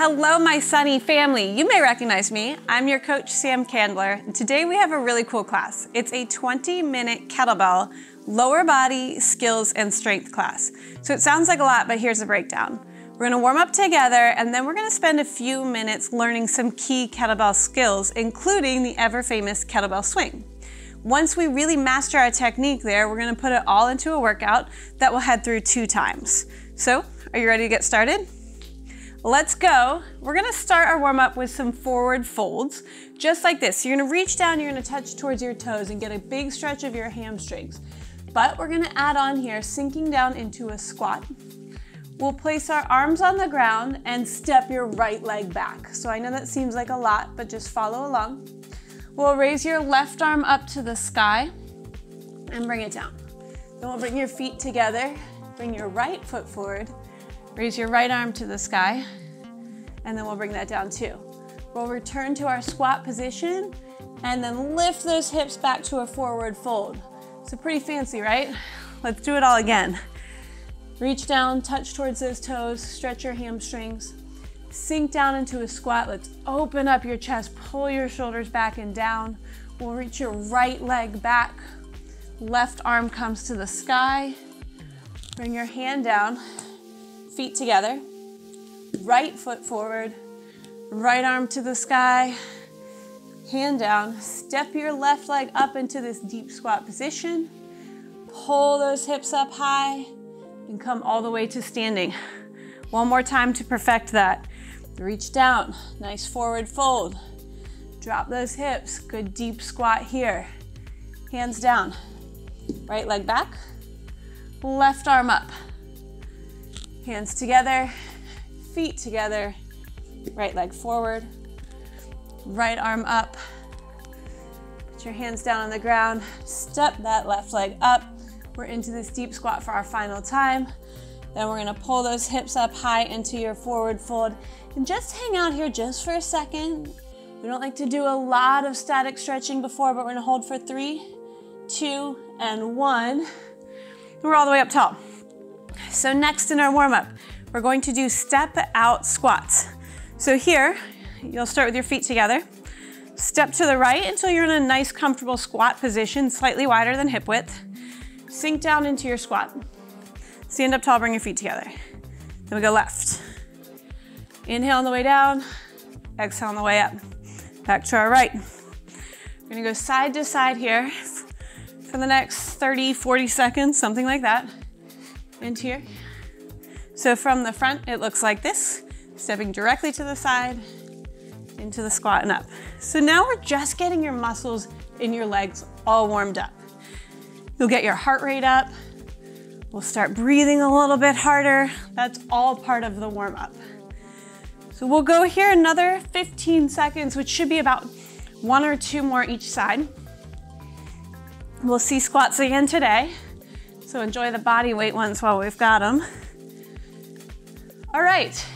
Hello, my Sunny family. You may recognize me. I'm your coach, Sam Candler. Today we have a really cool class. It's a 20-minute kettlebell, lower body, skills, and strength class. So it sounds like a lot, but here's the breakdown. We're gonna warm up together, and then we're gonna spend a few minutes learning some key kettlebell skills, including the ever-famous kettlebell swing. Once we really master our technique there, we're gonna put it all into a workout that we'll head through 2 times. So, are you ready to get started? Let's go. We're gonna start our warm up with some forward folds, just like this. So you're gonna reach down, you're gonna touch towards your toes and get a big stretch of your hamstrings. But we're gonna add on here, sinking down into a squat. We'll place our arms on the ground and step your right leg back. So I know that seems like a lot, but just follow along. We'll raise your left arm up to the sky and bring it down. Then we'll bring your feet together, bring your right foot forward, raise your right arm to the sky, and then we'll bring that down too. We'll return to our squat position and then lift those hips back to a forward fold. So pretty fancy, right? Let's do it all again. Reach down, touch towards those toes, stretch your hamstrings, sink down into a squat. Let's open up your chest, pull your shoulders back and down. We'll reach your right leg back. Left arm comes to the sky. Bring your hand down. Feet together, right foot forward, right arm to the sky, hand down, step your left leg up into this deep squat position, pull those hips up high, and come all the way to standing. One more time to perfect that. Reach down, nice forward fold, drop those hips, good deep squat here, hands down, right leg back, left arm up. Hands together, feet together, right leg forward, right arm up. Put your hands down on the ground, step that left leg up. We're into this deep squat for our final time. Then we're gonna pull those hips up high into your forward fold and just hang out here just for a second. We don't like to do a lot of static stretching before, but we're gonna hold for 3, 2, and 1. We're all the way up tall. So next in our warm-up, we're going to do step out squats. So here, you'll start with your feet together. Step to the right until you're in a nice comfortable squat position, slightly wider than hip width. Sink down into your squat. Stand up tall, bring your feet together. Then we go left. Inhale on the way down, exhale on the way up. Back to our right. We're gonna go side to side here for the next 30, 40 seconds, something like that. And here. So from the front, it looks like this, stepping directly to the side, into the squat and up. So now we're just getting your muscles in your legs all warmed up. You'll get your heart rate up. We'll start breathing a little bit harder. That's all part of the warm up. So we'll go here another 15 seconds, which should be about 1 or 2 more each side. We'll see squats again today. So enjoy the body weight ones while we've got them. All right,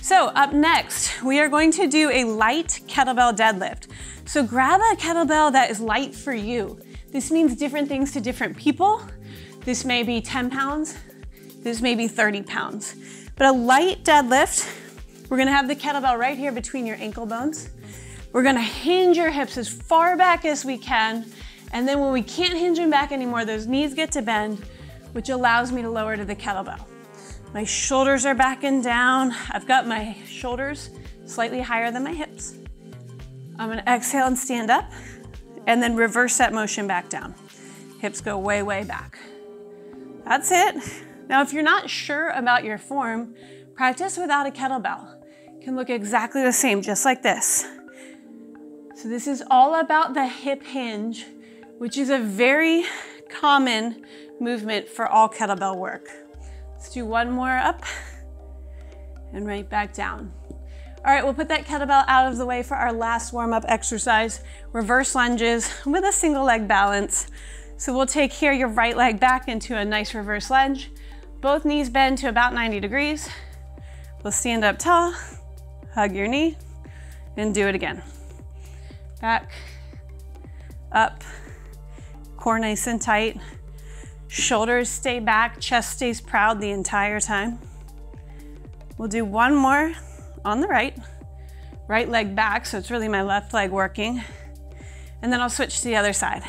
so up next, we are going to do a light kettlebell deadlift. So grab a kettlebell that is light for you. This means different things to different people. This may be 10 pounds, this may be 30 pounds. But a light deadlift, we're gonna have the kettlebell right here between your ankle bones. We're gonna hinge your hips as far back as we can. And then when we can't hinge them back anymore, those knees get to bend, which allows me to lower to the kettlebell. My shoulders are back and down. I've got my shoulders slightly higher than my hips. I'm gonna exhale and stand up and then reverse that motion back down. Hips go way, way back. That's it. Now, if you're not sure about your form, practice without a kettlebell. It can look exactly the same, just like this. So this is all about the hip hinge, which is a very common movement for all kettlebell work. Let's do one more up and right back down. All right, we'll put that kettlebell out of the way for our last warm-up exercise, reverse lunges with a single leg balance. So we'll take here your right leg back into a nice reverse lunge. Both knees bend to about 90 degrees. We'll stand up tall, hug your knee, and do it again. Back, up, core nice and tight. Shoulders stay back, chest stays proud the entire time. We'll do one more on the right leg back, so it's really my left leg working, and then I'll switch to the other side.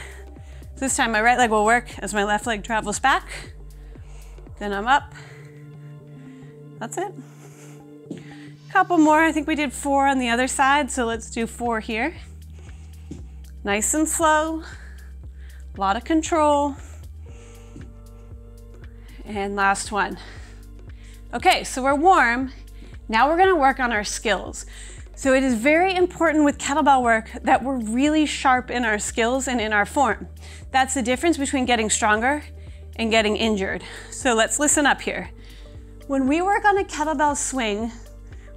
So this time my right leg will work as my left leg travels back, then I'm up. That's it. Couple more. I think we did 4 on the other side, so let's do 4 here. Nice and slow, a lot of control. And last one. Okay, so we're warm. Now we're gonna work on our skills. So it is very important with kettlebell work that we're really sharp in our skills and in our form. That's the difference between getting stronger and getting injured. So let's listen up here. When we work on a kettlebell swing,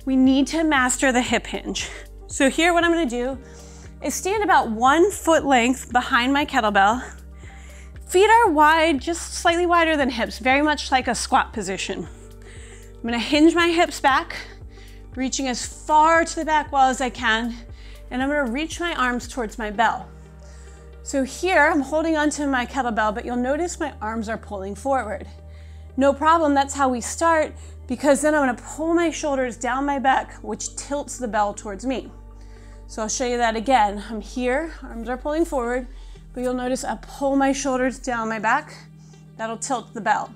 we need to master the hip hinge. So here, what I'm gonna do is stand about 1 foot length behind my kettlebell. Feet are wide, just slightly wider than hips, very much like a squat position. I'm gonna hinge my hips back, reaching as far to the back wall as I can, and I'm gonna reach my arms towards my bell. So here, I'm holding onto my kettlebell, but you'll notice my arms are pulling forward. No problem, that's how we start, because then I'm gonna pull my shoulders down my back, which tilts the bell towards me. So I'll show you that again. I'm here, arms are pulling forward, but you'll notice I pull my shoulders down my back. That'll tilt the bell.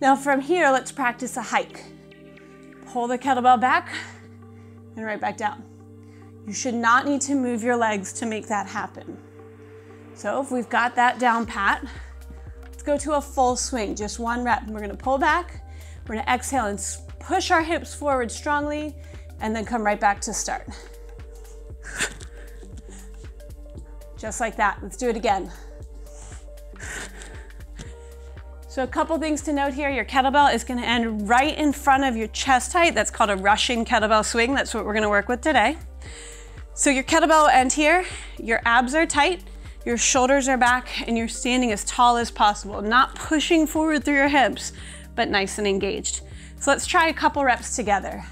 Now from here, let's practice a hike. Pull the kettlebell back and right back down. You should not need to move your legs to make that happen. So if we've got that down pat, let's go to a full swing, just 1 rep. We're gonna pull back, we're gonna exhale and push our hips forward strongly, and then come right back to start. Just like that. Let's do it again. So a couple things to note here. Your kettlebell is going to end right in front of your chest height. That's called a rushing kettlebell swing. That's what we're going to work with today. So your kettlebell will end here. Your abs are tight, your shoulders are back, and you're standing as tall as possible, not pushing forward through your hips, but nice and engaged. So let's try a couple reps together.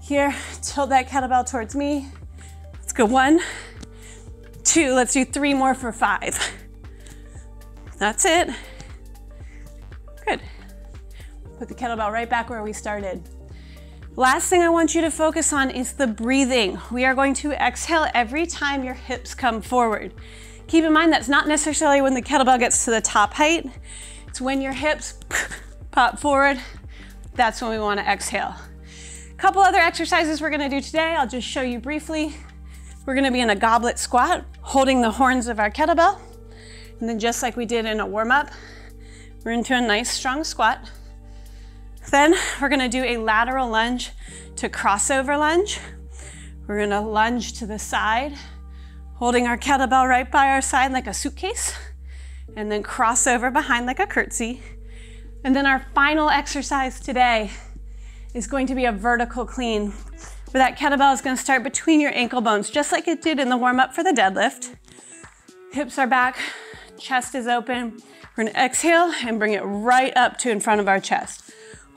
Here, tilt that kettlebell towards me. Let's go 1, 2, let's do 3 more for 5. That's it. Good. Put the kettlebell right back where we started. Last thing I want you to focus on is the breathing. We are going to exhale every time your hips come forward. Keep in mind that's not necessarily when the kettlebell gets to the top height. It's when your hips pop forward. That's when we want to exhale. A couple other exercises we're going to do today. I'll just show you briefly. We're gonna be in a goblet squat, holding the horns of our kettlebell. And then just like we did in a warm-up, we're into a nice strong squat. Then we're gonna do a lateral lunge to crossover lunge. We're gonna lunge to the side, holding our kettlebell right by our side like a suitcase, and then cross over behind like a curtsy. And then our final exercise today is going to be a vertical clean, where that kettlebell is gonna start between your ankle bones, just like it did in the warm-up for the deadlift. Hips are back, chest is open. We're gonna exhale and bring it right up to in front of our chest,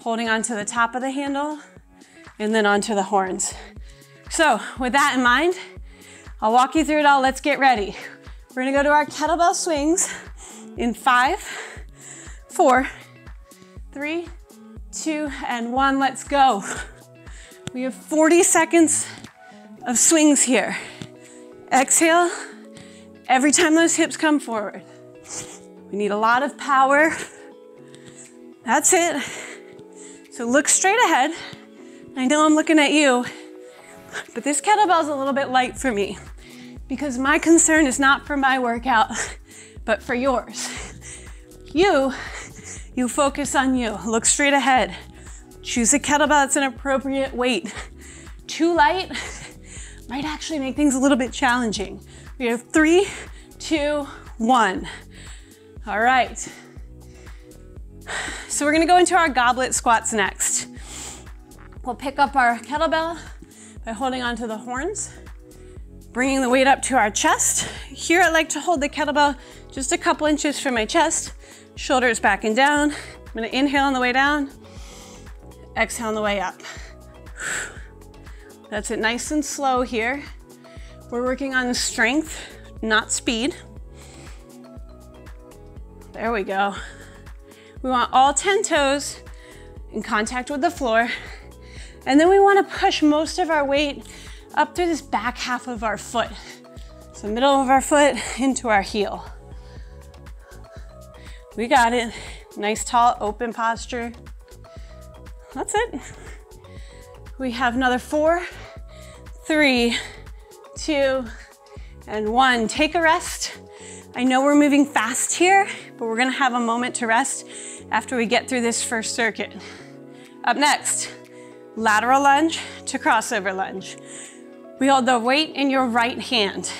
holding onto the top of the handle and then onto the horns. So with that in mind, I'll walk you through it all. Let's get ready. We're gonna go to our kettlebell swings in 5, 4, 3, 2, and 1, let's go. We have 40 seconds of swings here. Exhale, every time those hips come forward. We need a lot of power. That's it. So look straight ahead. I know I'm looking at you, but this kettlebell's a little bit light for me because my concern is not for my workout, but for yours. You focus on you. Look straight ahead. Choose a kettlebell that's an appropriate weight. Too light might actually make things a little bit challenging. We have 3, 2, 1. All right. So we're gonna go into our goblet squats next. We'll pick up our kettlebell by holding onto the horns, bringing the weight up to our chest. Here I like to hold the kettlebell just a couple inches from my chest, shoulders back and down. I'm gonna inhale on the way down, exhale on the way up. That's it, nice and slow here. We're working on strength, not speed. There we go. We want all 10 toes in contact with the floor. And then we wanna push most of our weight up through this back half of our foot. So middle of our foot into our heel. We got it. Nice, tall, open posture. That's it. We have another 4, 3, 2, and 1. Take a rest. I know we're moving fast here, but we're gonna have a moment to rest after we get through this first circuit. Up next, lateral lunge to crossover lunge. We hold the weight in your right hand.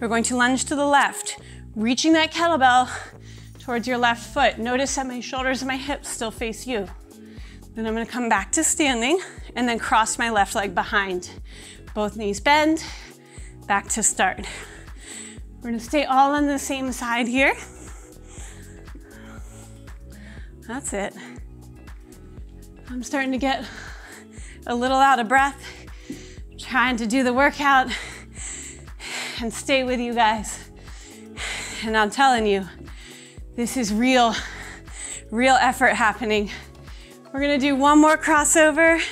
We're going to lunge to the left, reaching that kettlebell towards your left foot. Notice that my shoulders and my hips still face you. Then I'm gonna come back to standing and then cross my left leg behind. Both knees bend, back to start. We're gonna stay all on the same side here. That's it. I'm starting to get a little out of breath, trying to do the workout and stay with you guys. And I'm telling you, this is real effort happening. We're gonna do one more crossover.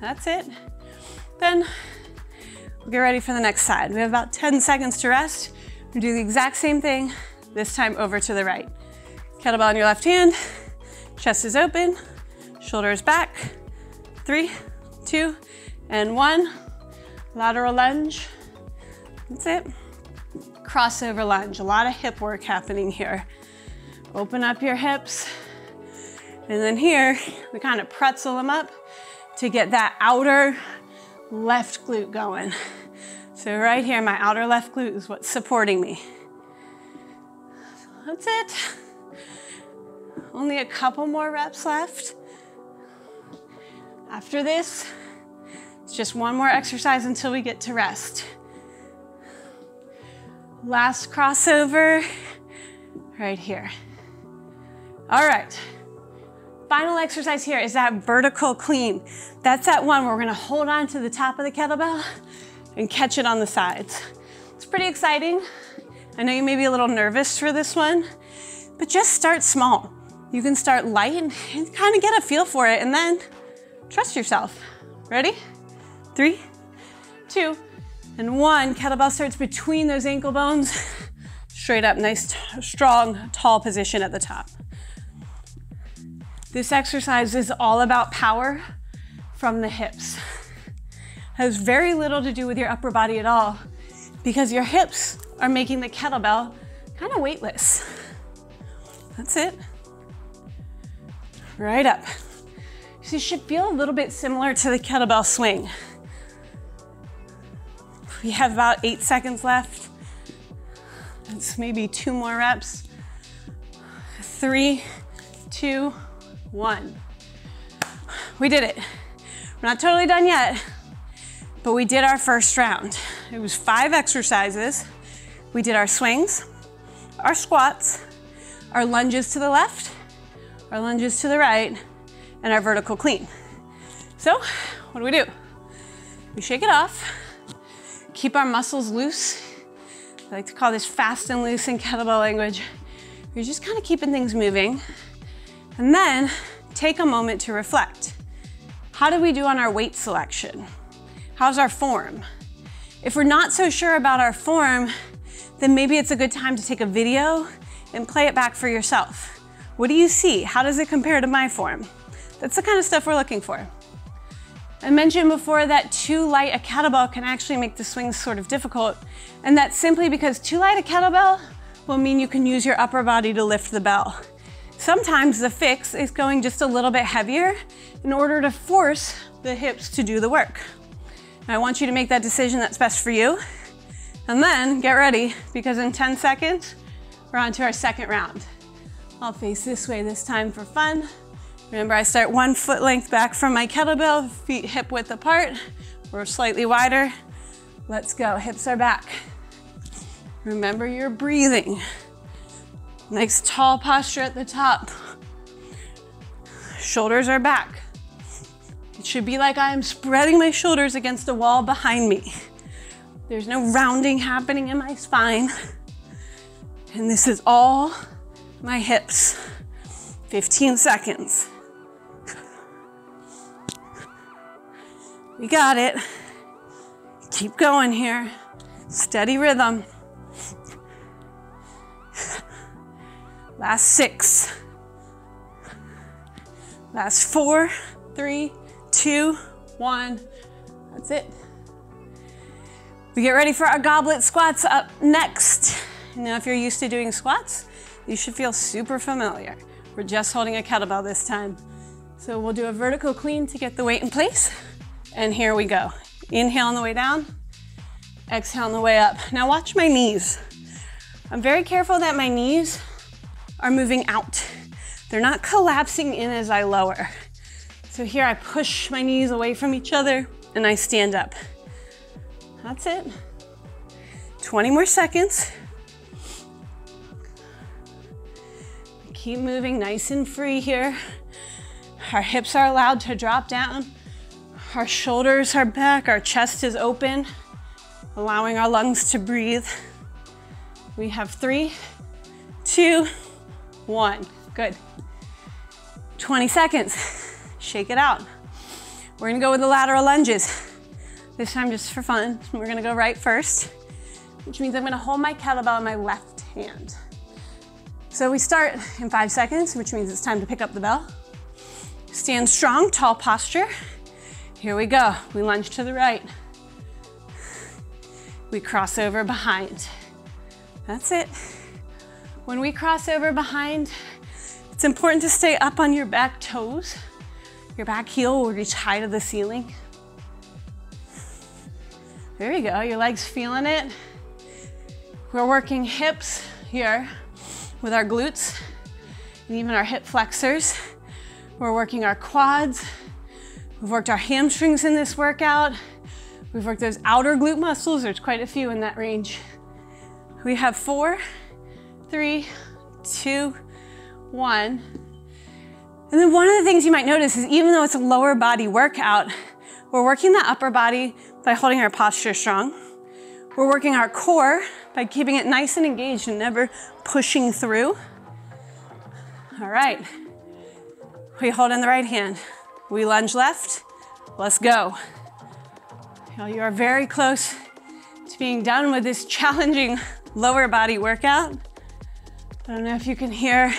That's it. Then we'll get ready for the next side. We have about 10 seconds to rest. We'll do the exact same thing, this time over to the right. Kettlebell in your left hand, chest is open, shoulders back. 3, 2, and 1. Lateral lunge. That's it. Crossover lunge. A lot of hip work happening here. Open up your hips. And then here, we kind of pretzel them up to get that outer left glute going. So right here, my outer left glute is what's supporting me. That's it. Only a couple more reps left. After this, it's just one more exercise until we get to rest. Last crossover right here. All right. Final exercise here is that vertical clean. That's that one where we're gonna hold on to the top of the kettlebell and catch it on the sides. It's pretty exciting. I know you may be a little nervous for this one, but just start small. You can start light and kind of get a feel for it and then trust yourself. Ready? 3, 2, and 1. Kettlebell starts between those ankle bones. Straight up, nice, strong, tall position at the top. This exercise is all about power from the hips. Has very little to do with your upper body at all because your hips are making the kettlebell kind of weightless. That's it. Right up. So you should feel a little bit similar to the kettlebell swing. We have about 8 seconds left. That's maybe 2 more reps. 3, 2, 1. We did it. We're not totally done yet, but we did our first round. It was 5 exercises. We did our swings, our squats, our lunges to the left, our lunges to the right, and our vertical clean. So what do? We shake it off, keep our muscles loose. I like to call this fast and loose in kettlebell language. You're just kind of keeping things moving. And then take a moment to reflect. How did we do on our weight selection? How's our form? If we're not so sure about our form, then maybe it's a good time to take a video and play it back for yourself. What do you see? How does it compare to my form? That's the kind of stuff we're looking for. I mentioned before that too light a kettlebell can actually make the swings sort of difficult. And that's simply because too light a kettlebell will mean you can use your upper body to lift the bell. Sometimes the fix is going just a little bit heavier in order to force the hips to do the work. And I want you to make that decision that's best for you. And then get ready, because in 10 seconds, we're on to our second round. I'll face this way this time for fun. Remember, I start 1 foot length back from my kettlebell, feet hip width apart, or slightly wider. Let's go, hips are back. Remember your breathing. Nice tall posture at the top. Shoulders are back. It should be like I am spreading my shoulders against the wall behind me. There's no rounding happening in my spine. And this is all my hips. 15 seconds. We got it. Keep going here. Steady rhythm. Last 6. Last 4, 3, 2, 1. That's it. We get ready for our goblet squats up next. Now, if you're used to doing squats, you should feel super familiar. We're just holding a kettlebell this time. So we'll do a vertical clean to get the weight in place. And here we go. Inhale on the way down, exhale on the way up. Now watch my knees. I'm very careful that my knees are moving out. They're not collapsing in as I lower. So here I push my knees away from each other and I stand up. That's it. 20 more seconds. Keep moving nice and free here. Our hips are allowed to drop down. Our shoulders are back, our chest is open, allowing our lungs to breathe. We have 3, 2, 1. Good. 20 seconds. Shake it out. We're gonna go with the lateral lunges. This time just for fun. We're gonna go right first, which means I'm gonna hold my kettlebell in my left hand. So we start in 5 seconds, which means it's time to pick up the bell. Stand strong, tall posture. Here we go. We lunge to the right. We cross over behind. That's it. When we cross over behind, it's important to stay up on your back toes. Your back heel will reach high to the ceiling. There you go. Your legs feeling it. We're working hips here with our glutes and even our hip flexors. We're working our quads. We've worked our hamstrings in this workout. We've worked those outer glute muscles. There's quite a few in that range. We have 4, 3, 2, 1. And then one of the things you might notice is even though it's a lower body workout, we're working the upper body by holding our posture strong. We're working our core by keeping it nice and engaged and never pushing through. All right. We hold in the right hand. We lunge left. Let's go. You are very close to being done with this challenging lower body workout. I don't know if you can hear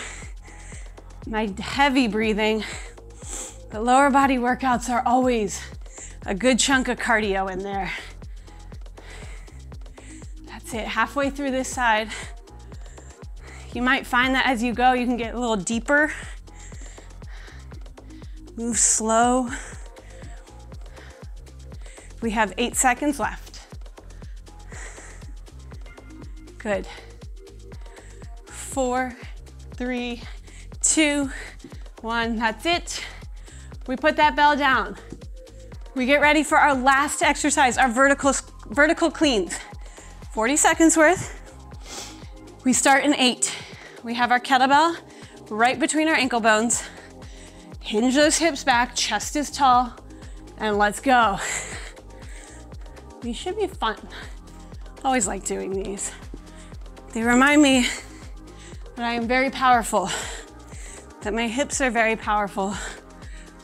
my heavy breathing, but lower body workouts are always a good chunk of cardio in there. That's it. Halfway through this side, you might find that as you go, you can get a little deeper. Move slow. We have 8 seconds left. Good. 4, 3, 2, 1. That's it. We put that bell down. We get ready for our last exercise, our vertical cleans. 40 seconds worth. We start in 8. We have our kettlebell right between our ankle bones. Hinge those hips back, chest is tall, and let's go. These should be fun. Always like doing these. They remind me that I am very powerful, that my hips are very powerful,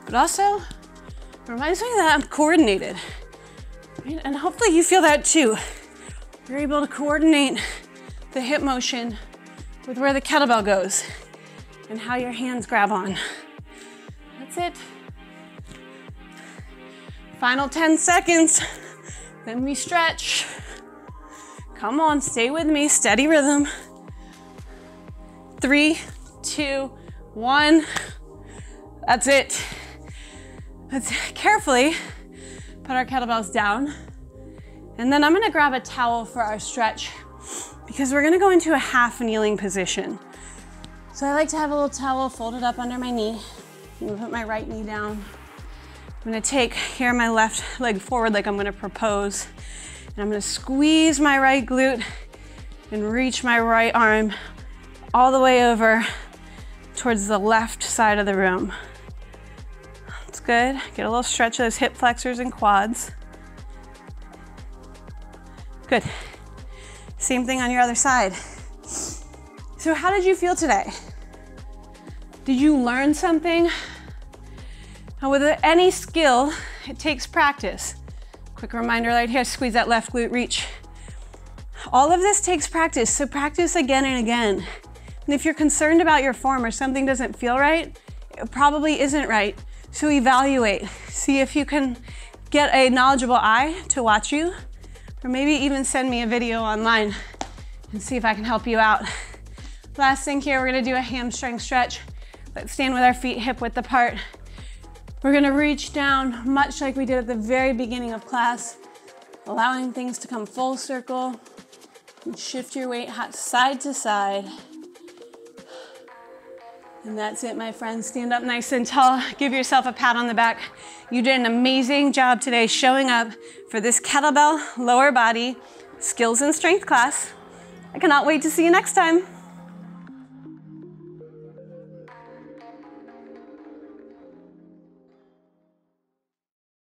but also it reminds me that I'm coordinated. Right? And hopefully you feel that too. You're able to coordinate the hip motion with where the kettlebell goes and how your hands grab on. That's it. Final 10 seconds, then we stretch. Come on, stay with me, steady rhythm. 3, 2, 1. That's it. Let's carefully put our kettlebells down. And then I'm gonna grab a towel for our stretch because we're gonna go into a half kneeling position. So I like to have a little towel folded up under my knee. I'm gonna put my right knee down. I'm gonna take here my left leg forward like I'm gonna propose. And I'm gonna squeeze my right glute and reach my right arm all the way over towards the left side of the room. That's good. Get a little stretch of those hip flexors and quads. Good. Same thing on your other side. So how did you feel today? Did you learn something? Now, with any skill It takes practice. Quick reminder right here, squeeze that left glute, reach. All of this takes practice, so practice again and again. And if you're concerned about your form or something doesn't feel right, it probably isn't right. So evaluate, see if you can get a knowledgeable eye to watch you, or maybe even send me a video online and see if I can help you out. Last thing here, we're gonna do a hamstring stretch. Let's stand with our feet hip width apart. We're gonna reach down, much like we did at the very beginning of class, allowing things to come full circle, and shift your weight side to side. And that's it, my friends. Stand up nice and tall. Give yourself a pat on the back. You did an amazing job today showing up for this kettlebell lower body skills and strength class. I cannot wait to see you next time.